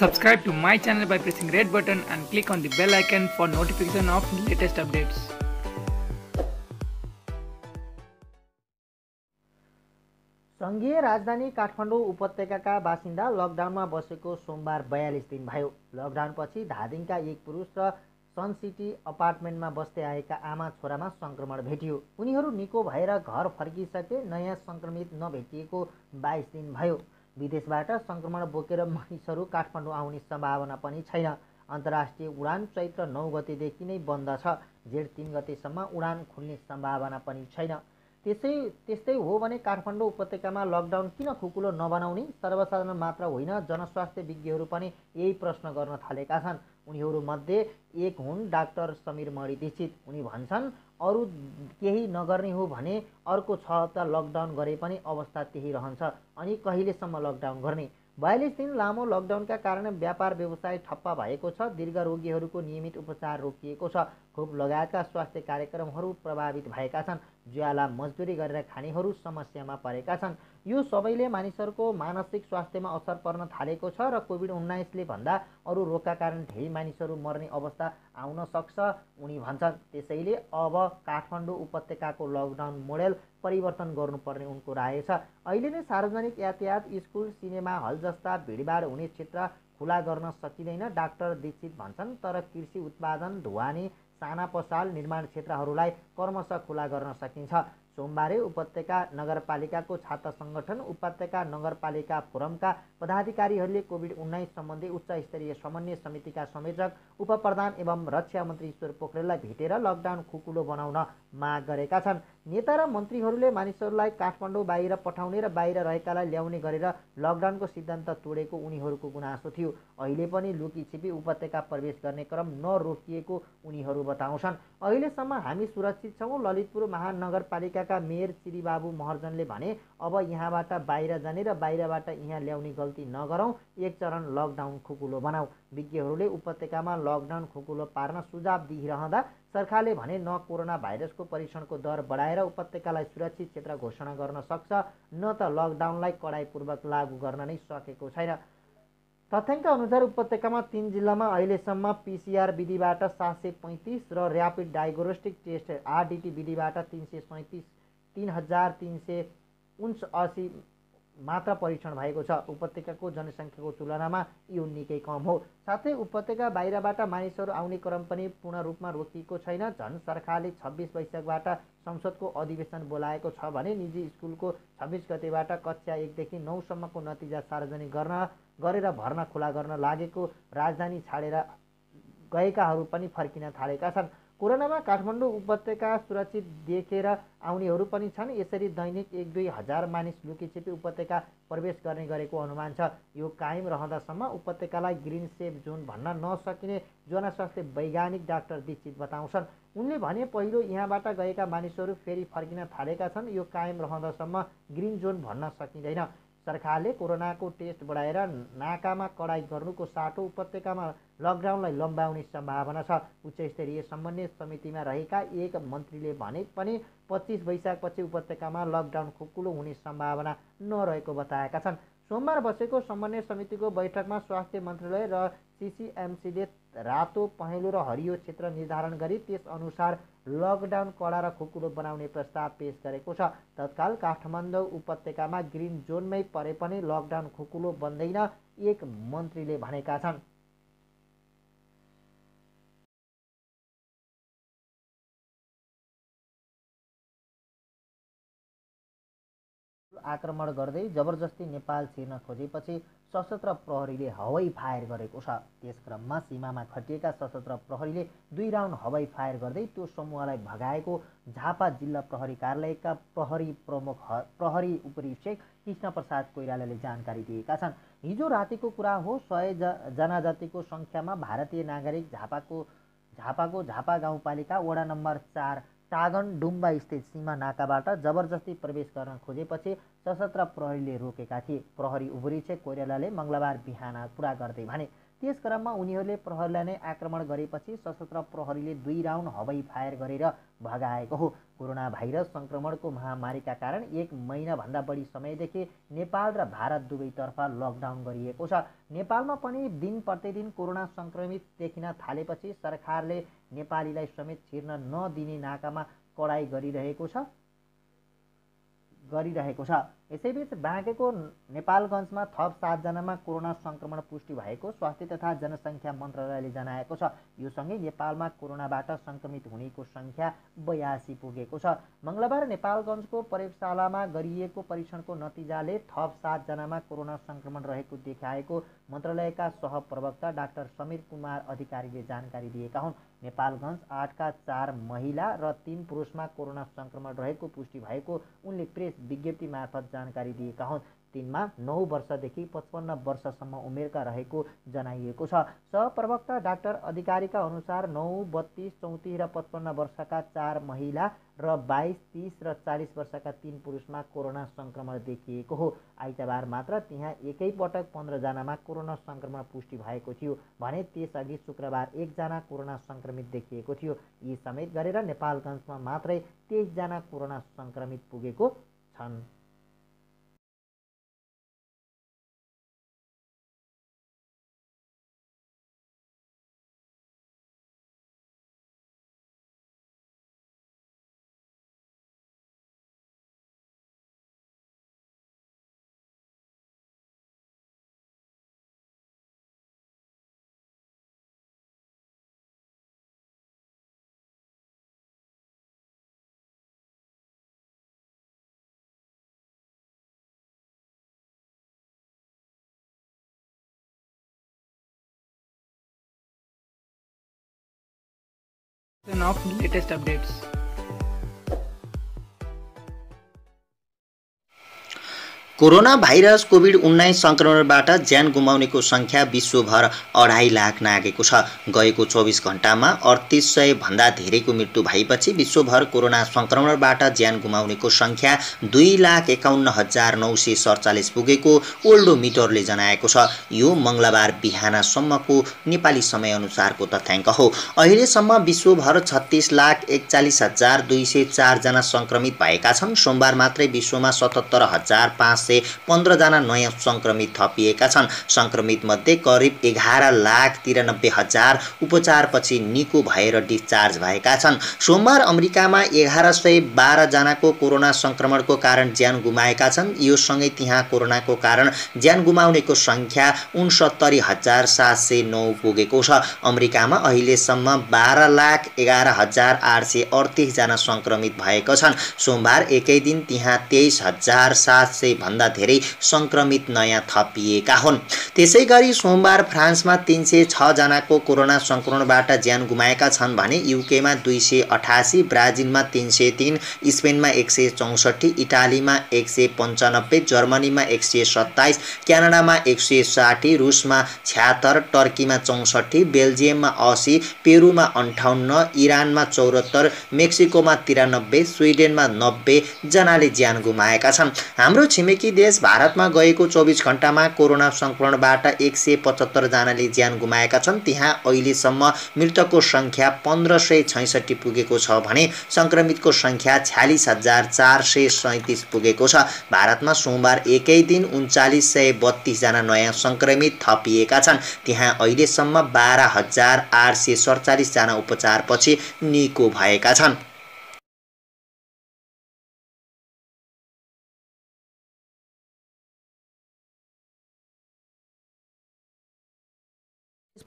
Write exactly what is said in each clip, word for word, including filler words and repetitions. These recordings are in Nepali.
Subscribe to my channel by pressing red button and click on the bell icon for notification of latest updates. संघीय राजधानी काठमाडौँ उपत्यकाका बासिन्दा लकडाउनमा बसेको सोमबार बयालीस दिन भयो। लकडाउनपछि धादिङका एक पुरुष र सन सिटी अपार्टमेन्टमा बस्दै आएका आमा छोरामा संक्रमण भेटियो। उनीहरू निको भएर घर फर्किसके। नयाँ संक्रमित नभेटिएको बाइस दिन भयो। विदेशबाट संक्रमण बोकेर मानिसहरू काठमाडौँ आउने सम्भावना पनि छैन। अन्तर्राष्ट्रिय उडान चैत्र नौ गतेदेखि नै बन्द छ। जेठ तीन गतेसम्म उडान खुल्ने सम्भावना पनि छैन। त्यसै त्यस्तै हो भने काठमाडौँ उपत्यकामा लकडाउन किन खुकुलो नबनाउने? सर्वसाधारण मात्र होइन, जनस्वास्थ्य विज्ञहरू पनि यही प्रश्न गर्न थालेका छन्। उनीहरूमध्ये एक हुन् डाक्टर समीर मणि दीक्षित। उनी भन्छन्, अरू केही नगर्ने हो भने अर्को छ हप्ता लकडाउन गरे पनि अवस्था त्यही रहन्छ। अनि कहिलेसम्म लकडाउन गर्ने? बयालीस दिन लामो लकडाउनका कारण व्यापार व्यवसाय ठप्प भएको छ। दीर्घ रोगीहरूको नियमित उपचार रोकिएको छ। खोप लगायतका स्वास्थ्य कार्यक्रमहरू प्रभावित भएका छन्। ज्वाला मजदुरी गरेर खानेहरू समस्यामा परेका छन्। यो सबैले मानिसहरूको मानसिक स्वास्थ्यमा असर पर्न थालेको छ र कोभिड उन्नाइसले भन्दा अरू रोगका कारण धेरै मानिसहरू मर्ने अवस्था आउन सक्छ, उनी भन्छन्। त्यसैले अब काठमाडौँ उपत्यकाको लकडाउन मोडेल परिवर्तन गर्नुपर्ने उनको राय छ। अहिले नै सार्वजनिक यातायात, स्कुल, सिनेमा हल जस्ता भिडभाड हुने क्षेत्र खुला गर्न सकिँदैन, डाक्टर दीक्षित भन्छन्। तर कृषि उत्पादन, धुवानी, साना पसाल, निर्माण क्षेत्रहरूलाई कर्मशः खुला गर्न सकिन्छ। सोमबारे उपत्यका नगरपालिकाको छात्र सङ्गठन उपत्यका नगरपालिका फोरमका पदाधिकारीहरूले कोभिड उन्नाइस सम्बन्धी उच्च स्तरीय समन्वय समितिका संयोजक, उपप्रधान एवं रक्षा मन्त्री ईश्वर पोखरेललाई भेटेर लकडाउन खुकुलो बनाउन माग गरेका छन्। नेता र मन्त्रीहरूले मानिसहरूलाई काठमाडौँ बाहिर पठाउने र बाहिर रहेकालाई ल्याउने गरेर लकडाउनको सिद्धान्त तोडेको उनीहरूको गुनासो थियो। अहिले पनि लुकीछिपी उपत्यका प्रवेश गर्ने क्रम नरोकिएको उनीहरू बताउँछन्। अहिलेसम्म हामी सुरक्षित छौँ। ललितपुर महानगरपालिका का मेयर श्री बाबु महर्जनले भने, अब यहाँबाट बाहिर जाने र बाहिरबाट यहाँ ल्याउने गल्ती नगरौँ, एक चरण लकडाउन खुकुलो बनाऊ। विज्ञहरूले उपत्यकामा लकडाउन खुकुलो पार्न सुझाव दिइरहँदा सरकारले भने न कोरोना भाइरसको परीक्षणको दर बढाएर उपत्यकालाई सुरक्षित क्षेत्र घोषणा गर्न सक्छ, न त लकडाउनलाई कडाइपूर्वक लागू गर्न नै सकेको छैन। तथ्याङ्क अनुसार उपत्यकामा तीन जिल्लामा अहिलेसम्म पीसीआर विधिबाट सात सय पैँतिस र ऱ्यापिड डायग्नोस्टिक टेस्ट आरडिटी विधिबाट तीन सय सैँतिस तीन हजार तीन सय उन्चासी मात्र परीक्षण भएको छ। उपत्यकाको जनसङ्ख्याको तुलनामा यो निकै कम हो। साथै उपत्यका बाहिरबाट मानिसहरू आउने क्रम पनि पूर्ण रूपमा रोकिएको छैन। झन् सरकारले छब्बिस वैशाखबाट संसदको अधिवेशन बोलाएको छ भने निजी स्कुलको छब्बिस गतेबाट कक्षा एकदेखि नौसम्मको नतिजा सार्वजनिक गर्न गरेर भर्ना खुला गर्न लागेको राजधानी छाडेर गएकाहरू पनि फर्किन थालेका छन्। कोरोनामा काठमाडौँ उपत्यका सुरक्षित देखेर आउनेहरू पनि छन्। यसरी दैनिक एक दुई हजार मानिस लुकीछिपी उपत्यका प्रवेश गर्ने गरेको अनुमान छ। यो कायम रहँदासम्म उपत्यकालाई ग्रिन सेफ जोन भन्न नसकिने जनस्वास्थ्य वैज्ञानिक डाक्टर दीक्षित बताउँछन्। उनले भने, पहिलो यहाँबाट गएका मानिसहरू फेरि फर्किन थालेका छन्। यो कायम रहँदासम्म ग्रिन जोन भन्न सकिँदैन। सरकारले कोरोनाको टेस्ट बढाएर नाकामा कडाई गर्नुको साटो उपत्यकामा लकडाउनलाई लम्ब्याउने सम्भावना छ। उच्चस्तरीय समन्वय समितिमा रहेका एक मन्त्रीले भने पनि पच्चिस वैशाखपछि उपत्यकामा लकडाउन खुकुलो हुने सम्भावना नरहेको बताएका छन्। सोमबार बसेको समन्वय समितिको बैठकमा स्वास्थ्य मन्त्रालय र सीसीएमसीले रातो, पहेँलो र हरियो क्षेत्र निर्धारण गरी त्यसअनुसार लकडाउन कडा र खुकुलो बनाउने प्रस्ताव पेश गरेको छ। तत्काल काठमाडौँ उपत्यकामा ग्रिन जोनमै परे पनि लकडाउन खुकुलो बन्दैन, एक मन्त्रीले भनेका छन्। आक्रमण गर्दै जबरजस्ती नेपाल छिर्न खोजेपछि सशस्त्र प्रहरीले हवाई फायर गरेको छ। त्यसक्रममा सीमामा खटिएका सशस्त्र प्रहरीले दुई राउन्ड हवाई फायर गर्दै त्यो समूहलाई भगाएको झापा जिल्ला प्रहरी कार्यालयका प्रहरी प्रमुख प्रहरी उपरीक्षक कृष्ण प्रसाद कोइरालाले जानकारी दिएका छन्। हिजो रातिको कुरा हो। सय जना जतिको सङ्ख्यामा भारतीय नागरिक झापाको झापाको झापा गाउँपालिका वडा नम्बर चार टागन डुम्बा स्थित सीमा नाकाबाट जबरजस्ती प्रवेश गर्न खोजेपछि सशस्त्र प्रहरीले रोकेका थिए। प्रहरी उपरीक्षक कोइरालाले मङ्गलबार बिहान कुरा गर्दै भने, त्यस क्रममा उनीहरूले प्रहरीलाई नै आक्रमण गरेपछि सशस्त्र प्रहरीले दुई राउन्ड हवाई फायर गरेर भगाएको हो। कोरोना भाइरस संक्रमण को महामारी का कारण एक महीना भन्दा बढी समयदेखि नेपाल र भारत दुवैतर्फ लकडाउन गरिएको छ। नेपालमा पनि दिन प्रतिदिन कोरोना संक्रमित देखिन थालेपछि सरकारले नेपालीलाई समेत छिर्न नदिने नाकामा कडाई गरिरहेको छ गरिरहेको छ। यसैबीच बाँकेको नेपालगञ्जमा थप सात जनामा कोरोना संक्रमण पुष्टि भएको स्वास्थ्य तथा जनसंख्या मन्त्रालयले जनाएको छ। यो सँगै नेपालमा कोरोनाबाट संक्रमित हुनेको संख्या बयासी पुगेको छ। मंगलबार नेपालगञ्जको प्रयोगशालामा गरिएको परीक्षणको नतिजाले थप सात जनामा कोरोना संक्रमण रहेको देखाएको मन्त्रालयका सहप्रवक्ता डाक्टर समीर कुमार अधिकारीले जानकारी दिएका हुन्। नेपालगञ्ज आठका चार महिला र तीन पुरुषमा कोरोना संक्रमण रहेको पुष्टि भएको उनले प्रेस विज्ञप्ति मार्फत जानकारी दिएका हुन्। तिनमा नौ वर्षदेखि पचपन्न वर्षसम्म उमेरका रहेको जनाइएको छ। सहप्रवक्ता डाक्टर अधिकारीका अनुसार नौ बत्तीस चौंतीस र पचपन्न वर्षका चार महिला र बाईस तीस र चालीस वर्षका तीन पुरुषमा कोरोना संक्रमण देखिएको हो। आइतबार मात्र त्यहाँ एकैपटक पन्ध्र जनामा कोरोना संक्रमण पुष्टि भएको थियो भने त्यसअघि शुक्रबार एकजना कोरोना संक्रमित देखिएको थियो। यी समेत गरेर नेपालगञ्जमा मात्रै तेईस जना कोरोना संक्रमित पुगेको छन्। Of latest updates. Corona virus Covid उन्नाइस संक्रमणबाट ज्यान गुमाउनेको संख्या विश्वभर अढाई लाख नाघेको छ। गएको चौबीस घण्टामा अड़तीस सय भन्दा धेरैको मृत्यु भएपछि विश्वभर कोरोना संक्रमणबाट ज्यान गुमाउनेको संख्या दुई लाख एकाउन्न हजार नौ सय सडचालिस पुगेको ओल्डोमिटरले जनाएको छ। यो मंगलबार बिहानसम्मको नेपाली समयअनुसारको तथ्याङ्क हो। अहिलेसम्म विश्वभर छत्तीस लाख एकचालिस हजार दुई सय चारजना संक्रमित भएका छन्। सोमबार मात्रै विश्वमा सतहत्तर हजार पाँच पन्ध्र जना नयाँ संक्रमित थपिएका छन्। संक्रमित मध्ये करिब एघार लाख तिरानब्बे हजार उपचारपछि निको भएर डिस्चार्ज भएका छन्। सोमबार अमेरिकामा एघार सय बाह्र जनाको कोरोना संक्रमणको कारण ज्यान गुमाएका छन्। यो सँगै त्यहाँ कोरोनाको कारण ज्यान गुमाउनेको संख्या उनसत्तरी हजार सात सय नौ पुगेको छ। अमेरिकामा अहिलेसम्म बाह्र लाख एघार हजार आठ सय अडतिस जना संक्रमित भएका छन्। सोमबार एकै दिन त्यहाँ तेइस हजार सात सय भन्दा धेरै संक्रमित नयाँ थपिएका हुन्। त्यसै गरी सोमबार फ्रान्समा तीन सय छ जनाको कोरोना संक्रमणबाट ज्यान गुमाएका छन् भने युकेमा दुई सय अठासी, ब्राजिलमा तीन सय तीन, स्पेनमा एक सय चौसठी, इटालीमा एक सय पन्चानब्बे, जर्मनीमा एक सय सत्ताइस, क्यानाडामा एक सय साठी, रुसमा छ्याहत्तर, टर्कीमा चौसठी, बेल्जियममा असी, पेरुमा अन्ठाउन्न, इरानमा चौहत्तर, मेक्सिकोमा तिरानब्बे, स्विडेनमा नब्बे जनाले ज्यान गुमाएका छन्। हाम्रो छिमेकी देश भारतमा गएको चौबीस घण्टामा कोरोना संक्रमणबाट एक सय पचहत्तर जनाले ज्यान गुमाएका छन्। त्यहाँ अहिलेसम्म मृतकको संख्या पन्ध्र सय छैसठी पुगेको छ भने संक्रमितको संख्या छ्यालिस हजार चार सय सैँतिस पुगेको छ। भारतमा सोमबार एकै दिन उन्चालिस सय बत्तीसजना नयाँ संक्रमित थपिएका छन्। त्यहाँ अहिलेसम्म बाह्र हजार आठ सय सडचालिसजना उपचारपछि निको भएका छन्।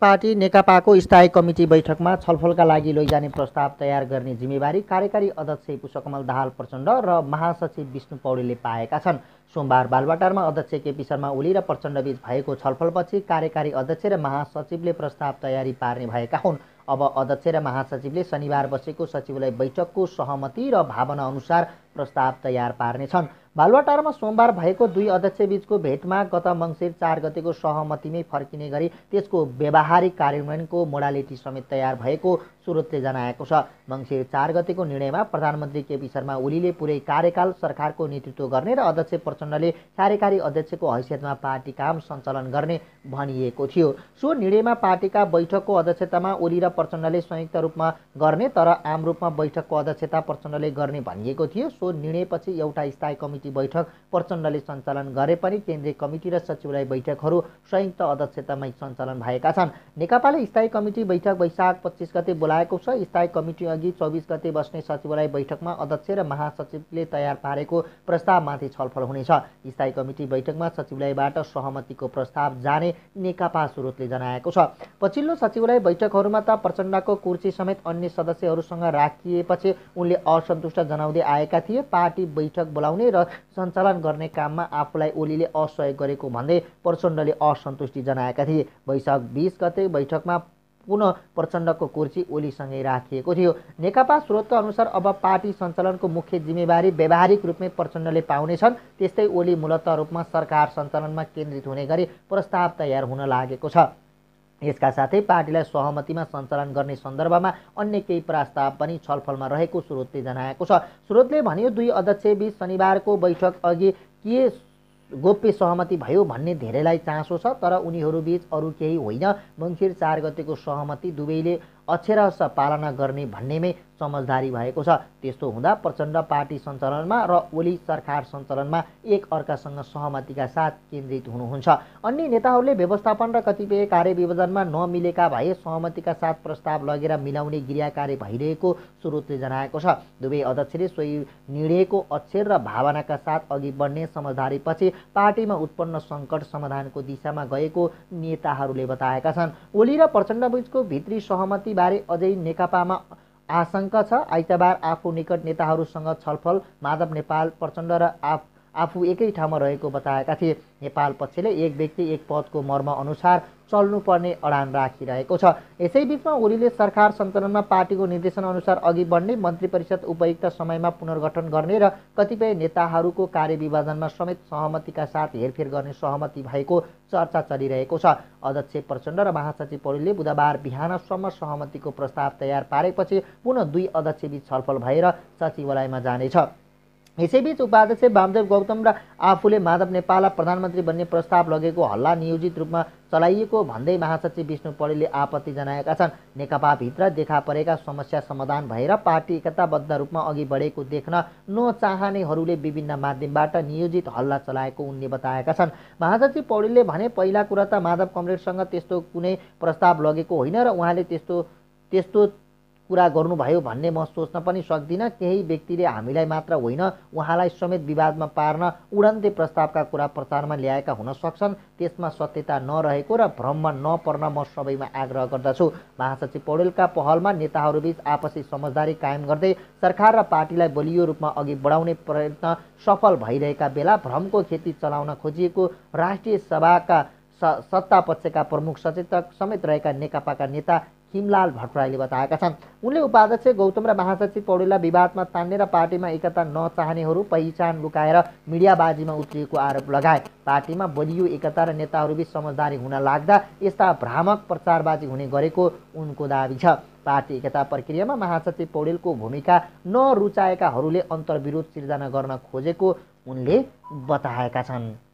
पार्टी नेकपाको स्थायी कमिटी बैठकमा छलफलका लागि लैजाने प्रस्ताव तयार गर्ने जिम्मेवारी कार्यकारी अध्यक्ष पुष्पकमल दाहाल प्रचण्ड र महासचिव विष्णु पौडेलले पाएका छन्। सोमबार बालबाटारमा अध्यक्ष केपी शर्मा ओली र प्रचण्डबीच भएको छलफलपछि कार्यकारी अध्यक्ष र महासचिवले प्रस्ताव तयारी पार्ने भएका हुन्। अब अध्यक्ष र महासचिवले शनिबार बसेको सचिवालय बैठकको सहमति र भावना अनुसार प्रस्ताव तयार पार्नेछन्। बालुवाटारमा सोमबार भएको दुई अध्यक्षबीचको भेटमा गत मंसिर चार गतेको सहमतिमै फर्किने गरी त्यसको व्यवहारिक कार्यान्वयनको मोडालिटी समेत तयार भएको स्रोतले जनाएको छ। मंसिर चार गतेको निर्णयमा प्रधानमन्त्री केपी शर्मा ओलीले पुरै कार्यकाल सरकारको नेतृत्व गर्ने र अध्यक्ष प्रचण्डले कार्यकारी अध्यक्षको हैसियतमा पार्टी काम सञ्चालन गर्ने भनिएको थियो। सो निर्णयमा पार्टीका बैठकको अध्यक्षतामा ओली र प्रचण्डले संयुक्त रूपमा गर्ने तर आम रूपमा बैठकको अध्यक्षता प्रचण्डले गर्ने भनिएको थियो। सो निर्णयपछि एउटा स्थायी कमिटी बैठक प्रचण्डले सञ्चालन गरे पनि केन्द्रीय कमिटी र सचिवालय बैठकहरू संयुक्त अध्यक्षतामै सञ्चालन भएका छन्। नेकपाले स्थायी कमिटी बैठक वैशाख पच्चीस गते बोलाएको छ। स्थायी कमिटी अघि चौबीस गते बस्ने सचिवालय बैठकमा अध्यक्ष र महासचिवले तयार पारेको प्रस्तावमाथि छलफल हुनेछ। स्थायी कमिटी बैठकमा सचिवालयबाट सहमतिको प्रस्ताव जाने नेकपा स्रोतले जनाएको छ। पछिल्लो सचिवालय बैठकहरूमा त प्रचण्डको कुर्सी समेत अन्य सदस्यहरूसँग राखिएपछि उनले असन्तुष्ट जनाउँदै आएका थिए। पार्टी बैठक बोलाउने र सञ्चालन गर्ने काममा आफूलाई ओलीले असहयोग गरेको भन्दै प्रचण्डले असन्तुष्टि जनाएका थिए। वैशाख बीस गते बैठकमा पुनः प्रचण्डको कुर्सी ओलीसँगै राखिएको थियो। नेकपा स्रोतका अनुसार अब पार्टी सञ्चालनको मुख्य जिम्मेवारी व्यावहारिक रूपमै प्रचण्डले पाउनेछन्। त्यस्तै ओली मूलत रूपमा सरकार सञ्चालनमा केन्द्रित हुने गरी प्रस्ताव तयार हुन लागेको छ। यसका साथै पार्टीलाई सहमतिमा सञ्चालन गर्ने सन्दर्भमा अन्य केही प्रस्ताव पनि छलफलमा रहेको स्रोतले जनाएको छ। स्रोतले भन्यो दुई अध्यक्षबीच शनिबारको बैठक अघि के गोप्य सहमति भयो भन्ने धेरैलाई चासो छ, तर उनीहरूबीच अरू केही होइन। मंसिर चार गतेको सहमति दुवैले अक्षरश पालना गर्ने भन्नेमै समझदारी भएको छ। त्यस्तो हुँदा प्रचण्ड पार्टी सञ्चालनमा र ओली सरकार सञ्चालनमा एक अर्कासँग सहमतिका साथ केन्द्रित हुनुहुन्छ। अन्य नेताहरूले व्यवस्थापन र कतिपय कार्यविभाजनमा नमिलेका भए सहमतिका साथ प्रस्ताव लगेर मिलाउने गृह कार्य भइरहेको स्रोतले जनाएको छ। दुवै अध्यक्षले सोही निर्णयको अक्षर र भावनाका साथ अघि बढ्ने समझदारीपछि पार्टीमा उत्पन्न सङ्कट समाधानको दिशामा गएको नेताहरूले बताएका छन्। ओली र प्रचण्डबीचको भित्री सहमति बारे अझै नेकपामा आशंका छ। आइतबार आफू निकट नेताहरूसँग छलफल माधव नेपाल प्रचण्ड र आफ आफू एकै ठाउँमा रहेको बताएका थिए। नेपाल पक्षले एक व्यक्ति एक पदको मर्म अनुसार चल्नुपर्ने अडान राखिरहेको छ। यसैबीचमा ओलीले सरकार सञ्चालनमा पार्टीको निर्देशनअनुसार अघि बढ्ने, मन्त्री परिषद उपयुक्त समयमा पुनर्गठन गर्ने र कतिपय नेताहरूको कार्यविभाजनमा समेत सहमतिका साथ हेरफेर गर्ने सहमति भएको चर्चा चलिरहेको छ। अध्यक्ष प्रचण्ड र महासचिव पौडेलले बुधबार बिहानसम्म सहमतिको प्रस्ताव तयार पारेपछि पुनः दुई अध्यक्षबीच छलफल भएर सचिवालयमा जानेछ। यसैबीच उपाध्यक्ष बामदेव गौतम र आफूले माधव नेपाललाई प्रधानमन्त्री बन्ने प्रस्ताव लगेको हल्ला नियोजित रूपमा चलाइएको भन्दै महासचिव विष्णु पौडेलले आपत्ति जनाएका छन्। नेकपाभित्र देखा परेका समस्या समाधान भएर पार्टी एकताबद्ध रूपमा अघि बढेको देख्न नचाहनेहरूले विभिन्न माध्यमबाट नियोजित हल्ला चलाएको उनले बताएका छन्। महासचिव पौडेलले भने पहिला कुरा त माधव कमरेडसँग त्यस्तो कुनै प्रस्ताव लगेको होइन र उहाँले त्यस्तो त्यस्तो कुरा गर्नुभयो भन्ने म सोच्न पनि सक्दिनँ। केही व्यक्तिले हामीलाई मात्र होइन उहाँलाई समेत विवादमा पार्न उडन्ते प्रस्तावका कुरा प्रचारमा ल्याएका हुन सक्छन्। त्यसमा सत्यता नरहेको र भ्रममा नपर्न म सबैमा आग्रह गर्दछु। महासचिव पौडेलका पहलमा नेताहरूबीच आपसी समझदारी कायम गर्दै सरकार र पार्टीलाई बलियो रूपमा अघि बढाउने प्रयत्न सफल भइरहेका बेला भ्रमको खेती चलाउन खोजिएको राष्ट्रिय सभाका सत्तापक्षका प्रमुख सचेतक समेत रहेका नेकपाका नेता किमलाल भट्टराईले बताएका छन्। उनले उपाध्यक्ष गौतम र महासचिव पौडेललाई विवादमा तान्ने र पार्टीमा एकता नचाहनेहरू पहिचान लुकाएर मिडियाबाजीमा उत्रिएको आरोप लगाए। पार्टीमा बलियो एकता र नेताहरूबीच समझदारी हुन लाग्दा यस्ता भ्रामक प्रचारबाजी हुने गरेको उनको दाबी छ। पार्टी एकता प्रक्रियामा महासचिव पौडेलको भूमिका नरुचाएकाहरूले अन्तर्विरोध सिर्जना गर्न खोजेको उनले बताएका छन्।